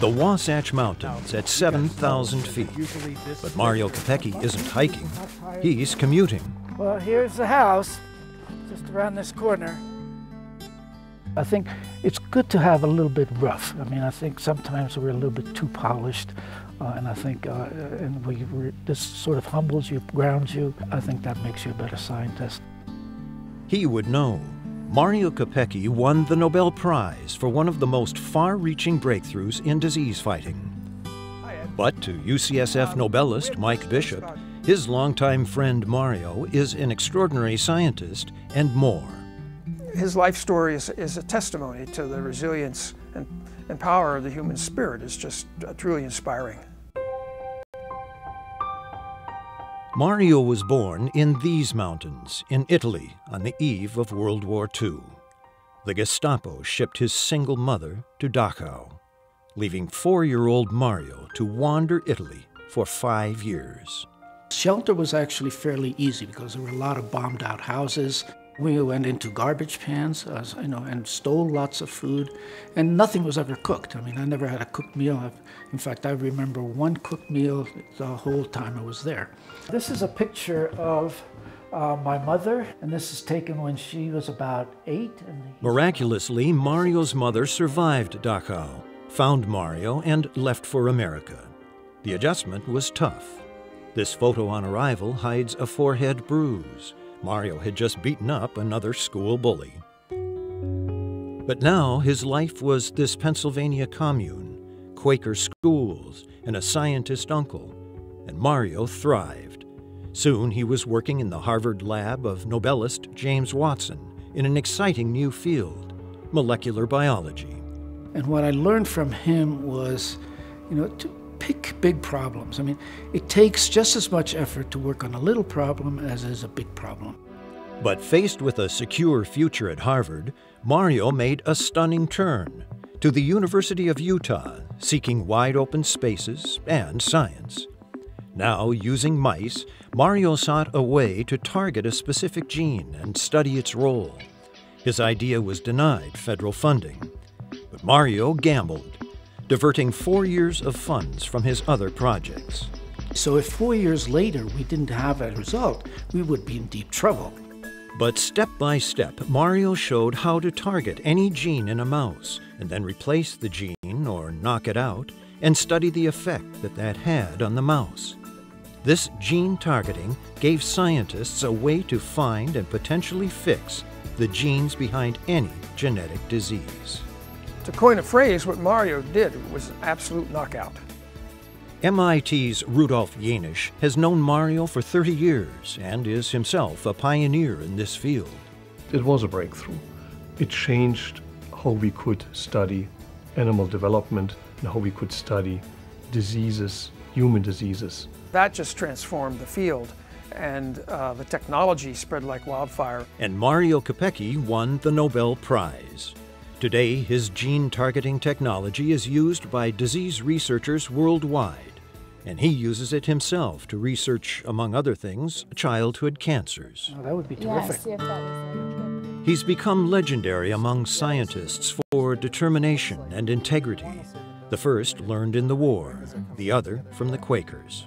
the Wasatch Mountains at 7,000 feet. But Mario Capecchi isn't hiking, he's commuting. Well, here's the house, just around this corner. I think it's good to have a little bit rough. I mean, I think sometimes we're a little bit too polished, and I think this sort of humbles you, grounds you. I think that makes you a better scientist. He would know. Mario Capecchi won the Nobel Prize for one of the most far-reaching breakthroughs in disease fighting. But to UCSF Nobelist Mike Bishop, his longtime friend Mario is an extraordinary scientist and more. His life story is a testimony to the resilience and power of the human spirit. It's just truly inspiring. Mario was born in these mountains, in Italy, on the eve of World War II. The Gestapo shipped his single mother to Dachau, leaving 4-year-old Mario to wander Italy for 5 years. Shelter was actually fairly easy because there were a lot of bombed-out houses. We went into garbage pans, and stole lots of food, and nothing was ever cooked. I mean, I never had a cooked meal. In fact, I remember one cooked meal the whole time I was there. This is a picture of my mother, and this is taken when she was about 8. Miraculously, Mario's mother survived Dachau, found Mario, and left for America. The adjustment was tough. This photo on arrival hides a forehead bruise. Mario had just beaten up another school bully. But now his life was this Pennsylvania commune, Quaker schools, and a scientist uncle, and Mario thrived. Soon he was working in the Harvard lab of Nobelist James Watson in an exciting new field, molecular biology. And what I learned from him was, to pick big problems. I mean, it takes just as much effort to work on a little problem as is a big problem. But faced with a secure future at Harvard, Mario made a stunning turn to the University of Utah, seeking wide open spaces and science. Now, using mice, Mario sought a way to target a specific gene and study its role. His idea was denied federal funding, but Mario gambled, diverting 4 years of funds from his other projects. So if 4 years later we didn't have a result, we would be in deep trouble. But step by step, Mario showed how to target any gene in a mouse and then replace the gene or knock it out and study the effect that had on the mouse. This gene targeting gave scientists a way to find and potentially fix the genes behind any genetic disease. To coin a phrase, what Mario did was an absolute knockout. MIT's Rudolf Jaenisch has known Mario for 30 years and is himself a pioneer in this field. It was a breakthrough. It changed how we could study animal development and how we could study diseases, human diseases. That just transformed the field, and the technology spread like wildfire. And Mario Capecchi won the Nobel Prize. Today, his gene targeting technology is used by disease researchers worldwide, and he uses it himself to research, among other things, childhood cancers. Oh, that would be terrific. Yes, yes, he's become legendary among scientists for determination and integrity, the first learned in the war, the other from the Quakers.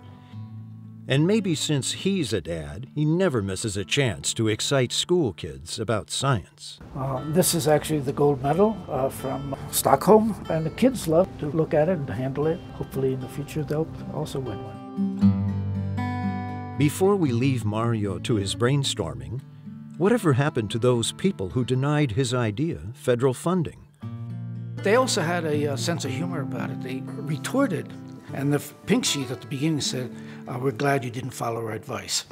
And maybe since he's a dad, he never misses a chance to excite school kids about science. This is actually the gold medal from Stockholm, and the kids love to look at it and handle it. Hopefully in the future they'll also win one. Before we leave Mario to his brainstorming, whatever happened to those people who denied his idea federal funding? They also had a sense of humor about it. They retorted. And the pink sheet at the beginning said, "We're glad you didn't follow our advice."